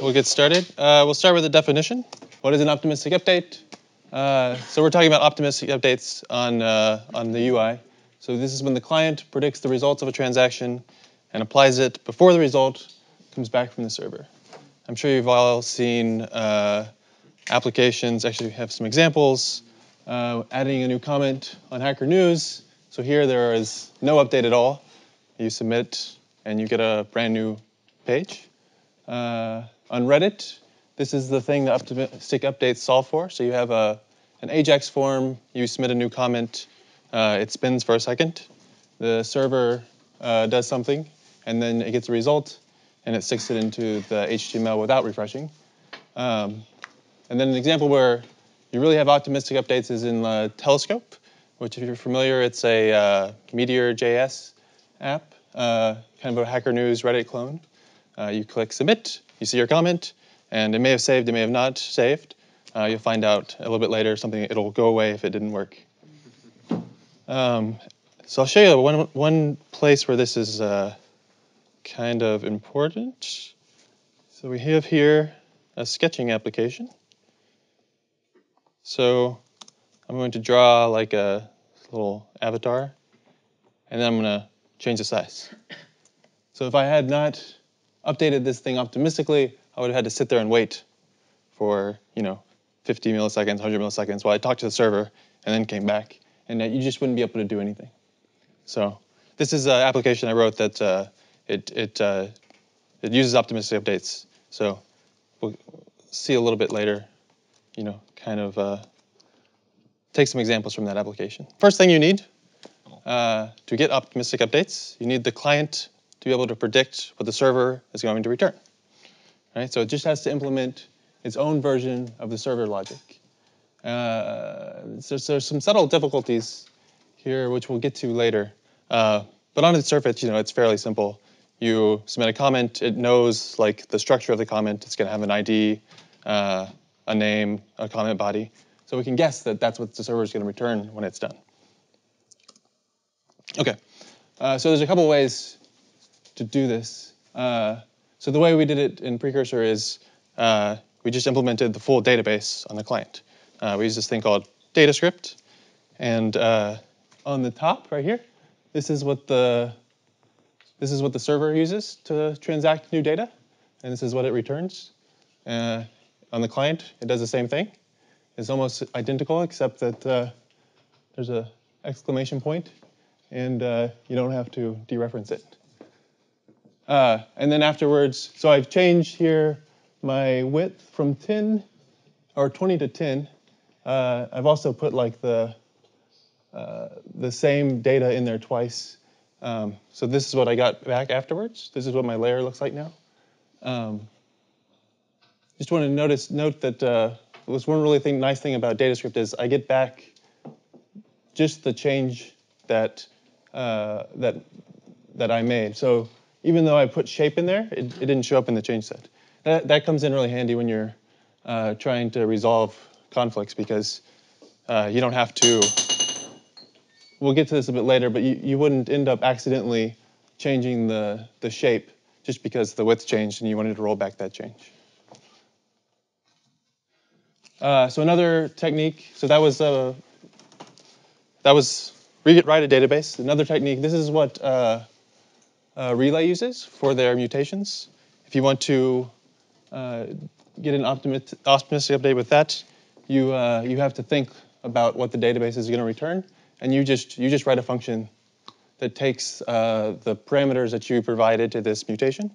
We'll get started. We'll start with a definition. What is an optimistic update? So we're talking about optimistic updates on the UI. So this is when the client predicts the results of a transaction and applies it before the result comes back from the server. I'm sure you've all seen applications. Actually, we have some examples. Adding a new comment on Hacker News. So here there is no update at all. You submit and you get a brand new page. On Reddit, this is the thing that optimistic updates solve for. So you have an AJAX form. You submit a new comment. It spins for a second. The server does something, and then it gets a result, and it sticks it into the HTML without refreshing. And then an example where you really have optimistic updates is in Telescope, which if you're familiar, it's a Meteor.js app, kind of a Hacker News Reddit clone. You click submit, you see your comment, and it may have saved, it may have not saved. You'll find out a little bit later, something, it'll go away if it didn't work. So I'll show you one place where this is kind of important. So we have here a sketching application. So I'm going to draw like a little avatar, and then I'm going to change the size. So if I had not updated this thing optimistically, I would have had to sit there and wait for 50 milliseconds, 100 milliseconds while I talked to the server and then came back. And you just wouldn't be able to do anything. So this is an application I wrote that it uses optimistic updates. So we'll see a little bit later, kind of take some examples from that application. First thing you need to get optimistic updates, you need the client to be able to predict what the server is going to return. Right? So it just has to implement its own version of the server logic. There's some subtle difficulties here, which we'll get to later. But on its surface, it's fairly simple. You submit a comment. It knows the structure of the comment. It's going to have an ID, a name, a comment body. So we can guess that that's what the server is going to return when it's done. OK. So there's a couple ways to do this. So the way we did it in Precursor is we just implemented the full database on the client. We use this thing called DataScript. And on the top right here, this is what the server uses to transact new data. And this is what it returns. On the client, it does the same thing. It's almost identical, except that there's an exclamation point. And you don't have to dereference it. And then afterwards, so I've changed here my width from 10 or 20 to 10. I've also put the same data in there twice. So this is what I got back afterwards. This is what my layer looks like now. Just want to note that what's one really nice thing about DataScript is I get back just the change that that I made. So even though I put shape in there, it didn't show up in the change set. That comes in really handy when you're trying to resolve conflicts, because you don't have to. We'll get to this a bit later, but you wouldn't end up accidentally changing the shape just because the width changed and you wanted to roll back that change. So another technique. So that was write a database. Another technique. This is what Relay uses for their mutations. If you want to get an optimistic update with that, you have to think about what the database is going to return, and you just write a function that takes the parameters that you provided to this mutation,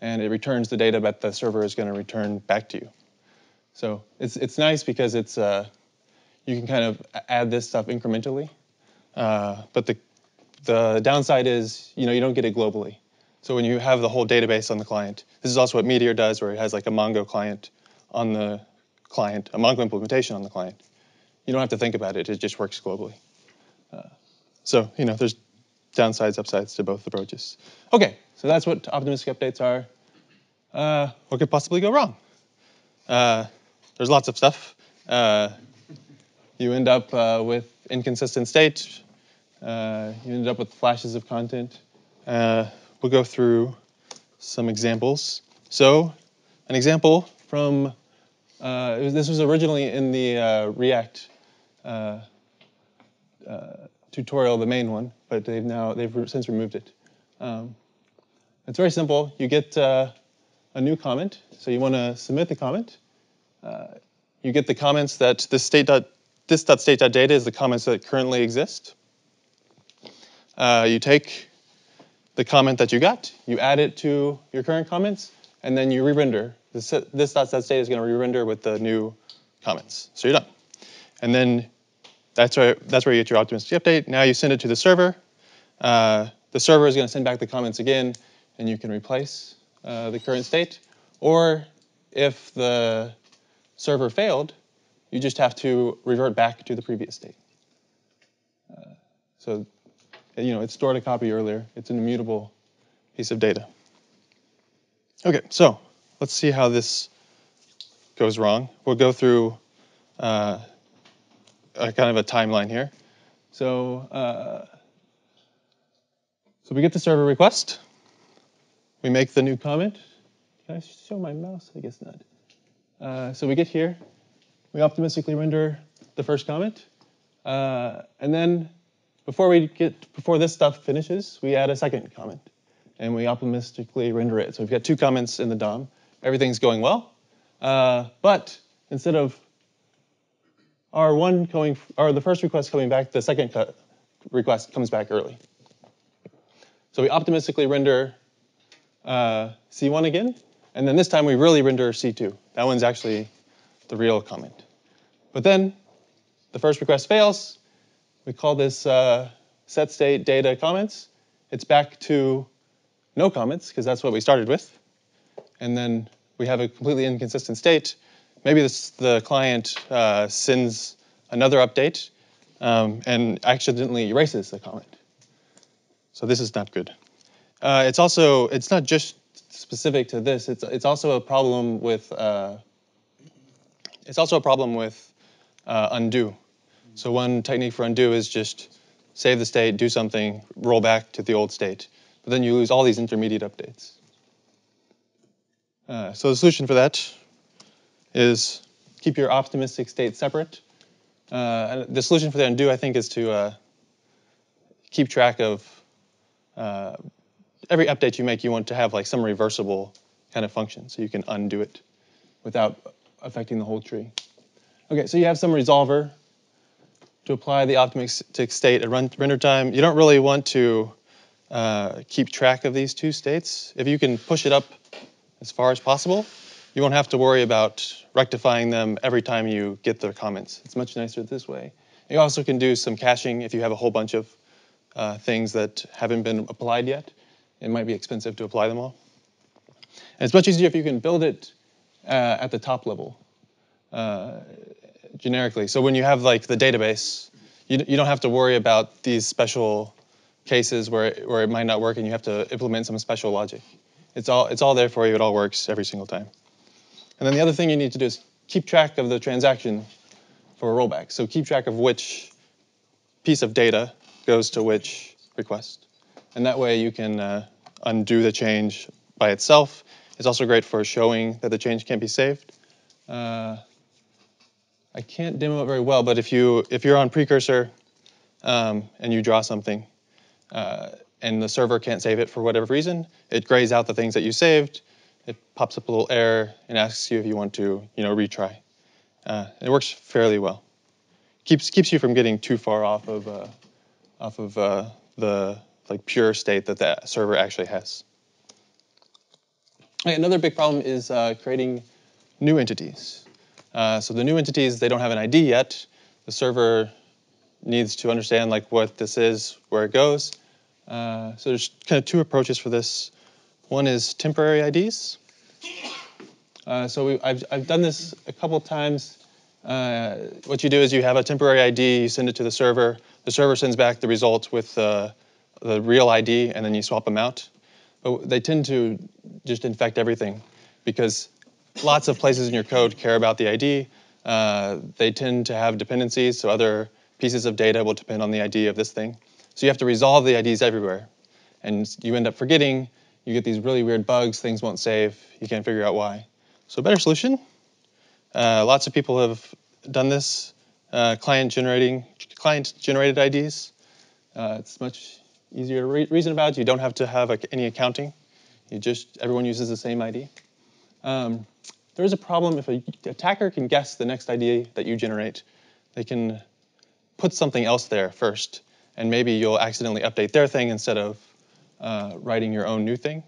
and it returns the data that the server is going to return back to you. So it's nice because it's you can kind of add this stuff incrementally, but the downside is you don't get it globally. So when you have the whole database on the client, this is also what Meteor does, where it has a Mongo client on the client, a Mongo implementation on the client. You don't have to think about it. It just works globally. So there's downsides, upsides to both approaches. OK, so that's what optimistic updates are. What could possibly go wrong? There's lots of stuff. You end up with inconsistent state. You end up with flashes of content. We'll go through some examples. So an example from, this was originally in the React tutorial, the main one, but they've since removed it. It's very simple. You get a new comment, so you want to submit the comment. You get the comments that this state.state.data is the comments that currently exist. You take the comment that you got, you add it to your current comments, and then you re-render. This.setState is going to re-render with the new comments. So you're done. And then that's where you get your optimistic update. Now you send it to the server. The server is going to send back the comments again, and you can replace the current state. Or if the server failed, you just have to revert back to the previous state. So you know, it stored a copy earlier. It's an immutable piece of data. OK, so let's see how this goes wrong. We'll go through a kind of a timeline here. So, we get the server request. We make the new comment. Can I show my mouse? I guess not. So we get here. We optimistically render the first comment. And then before this stuff finishes, we add a second comment, and we optimistically render it. So we've got two comments in the DOM. Everything's going well, but instead of the first request coming back, the second request comes back early. So we optimistically render C1 again, and then this time we really render C2. That one's actually the real comment. But then the first request fails. We call this set state data comments. It's back to no comments, because that's what we started with. And then we have a completely inconsistent state. Maybe the client sends another update and accidentally erases the comment. So this is not good. It's not just specific to this. It's also a problem with undo. So one technique for undo is just save the state, do something, roll back to the old state. But then you lose all these intermediate updates. So the solution for that is keep your optimistic state separate. And the solution for the undo, I think, is to keep track of every update you make. You want to have like some reversible kind of function, so you can undo it without affecting the whole tree. OK, so you have some resolver to apply the optimistic state at render time. You don't really want to keep track of these two states. If you can push it up as far as possible, you won't have to worry about rectifying them every time you get their comments. It's much nicer this way. You also can do some caching if you have a whole bunch of things that haven't been applied yet. It might be expensive to apply them all. And it's much easier if you can build it at the top level. Generically. So when you have like the database, you don't have to worry about these special cases where it might not work and you have to implement some special logic. It's all there for you. It all works every single time. And then the other thing you need to do is keep track of the transaction for a rollback. So keep track of which piece of data goes to which request. And that way you can undo the change by itself. It's also great for showing that the change can't be saved. I can't demo it very well, but if you're on Precursor and you draw something and the server can't save it for whatever reason, it grays out the things that you saved. It pops up a little error and asks you if you want to, you know, retry. It works fairly well. Keeps you from getting too far off of the like pure state that the server actually has. Okay, another big problem is creating new entities. So the new entities, they don't have an ID yet. The server needs to understand like what this is, where it goes. So there's kind of two approaches for this. One is temporary IDs. I've done this a couple times. What you do is you have a temporary ID, you send it to the server sends back the result with the real ID, and then you swap them out. But they tend to just infect everything, because lots of places in your code care about the ID. They tend to have dependencies, so other pieces of data will depend on the ID of this thing. So you have to resolve the IDs everywhere. And you end up forgetting. You get these really weird bugs. Things won't save. You can't figure out why. So better solution. Lots of people have done this. Client-generated IDs. It's much easier to reason about. You don't have to have any accounting. You just everyone uses the same ID. There is a problem if an attacker can guess the next ID that you generate. They can put something else there first, and maybe you'll accidentally update their thing instead of writing your own new thing.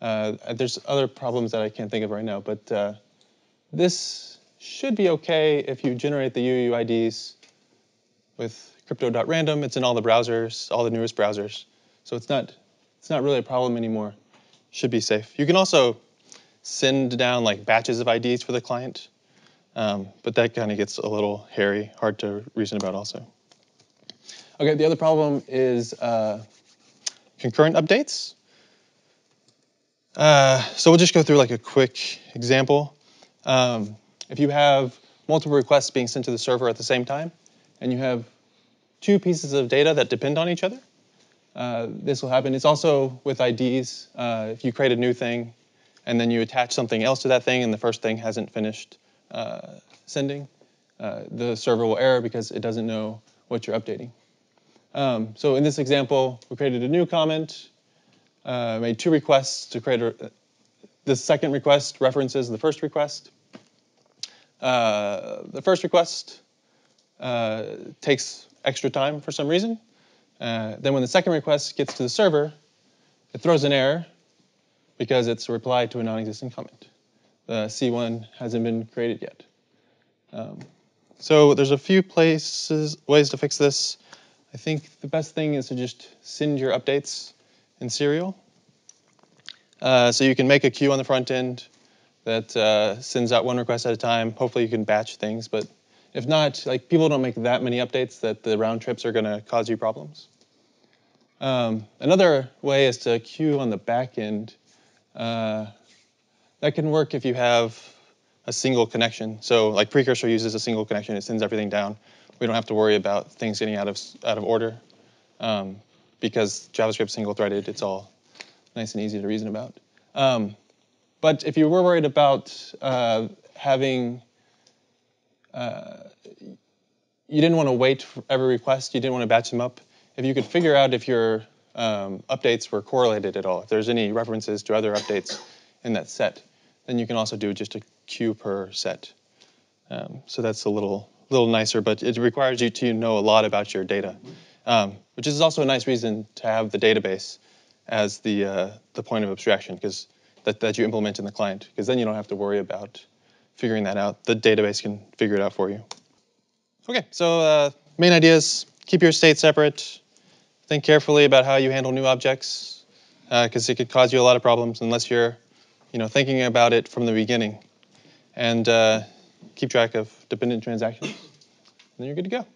There's other problems that I can't think of right now, but this should be OK if you generate the UUIDs with crypto.random. It's in all the browsers, all the newest browsers. So it's not really a problem anymore. Should be safe. You can also send down like batches of IDs for the client, but that kind of gets a little hairy, hard to reason about also. OK, the other problem is concurrent updates. So we'll just go through like a quick example. If you have multiple requests being sent to the server at the same time, and you have two pieces of data that depend on each other, this will happen. It's also with IDs. If you create a new thing, and then you attach something else to that thing, and the first thing hasn't finished sending, the server will error because it doesn't know what you're updating. So in this example, we created a new comment, made two requests to create a, the second request references the first request. The first request takes extra time for some reason. Then when the second request gets to the server, it throws an error because it's a reply to a non-existent comment. The C1 hasn't been created yet. So there's a few ways to fix this. I think the best thing is to just send your updates in serial. So you can make a queue on the front end that sends out one request at a time. Hopefully you can batch things, but if not, like people don't make that many updates that the round trips are going to cause you problems. Another way is to queue on the back end. That can work if you have a single connection. So like Precursor uses a single connection. It sends everything down. We don't have to worry about things getting out of order because JavaScript's single-threaded. It's all nice and easy to reason about. But if you were worried about having, you didn't want to wait for every request, you didn't want to batch them up, if you could figure out if your updates were correlated at all, if there's any references to other updates in that set, then you can also do just a queue per set. So that's a little nicer, but it requires you to know a lot about your data, which is also a nice reason to have the database as the point of abstraction, because that you implement in the client, because then you don't have to worry about figuring that out. The database can figure it out for you. OK, so main ideas, keep your state separate. Think carefully about how you handle new objects, because it could cause you a lot of problems unless you're thinking about it from the beginning. And keep track of dependent transactions. And then you're good to go.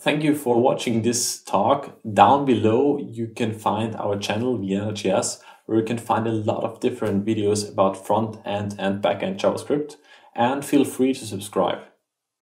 Thank you for watching this talk. Down below, you can find our channel, ViennaJS, where you can find a lot of different videos about front-end and back-end JavaScript. And feel free to subscribe.